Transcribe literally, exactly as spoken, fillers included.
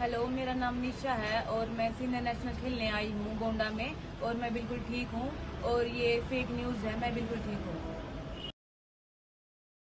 Hello, मेरा नाम निशा है और मैं सीनियर नेशनल खेलने आई हूँ गोंडा में और मैं बिल्कुल ठीक हूँ और ये फेक न्यूज़ है, मैं बिल्कुल ठीक हूँ।